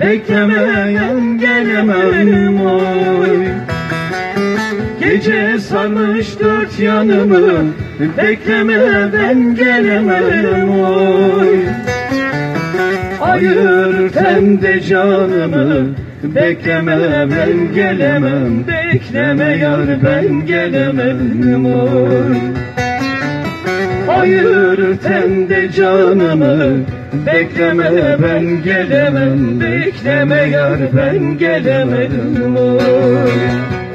Beklemeden gelemem oy. Gece sarmış dört yanımı, beklemeden gelemem oy. Ayırtem de canımı, beklemeden gelemem. Bekleme yar ben gelemem oy. Ayırtem de canımı, bekleme ben gelemem. Bekleme yar ben gelemem oy.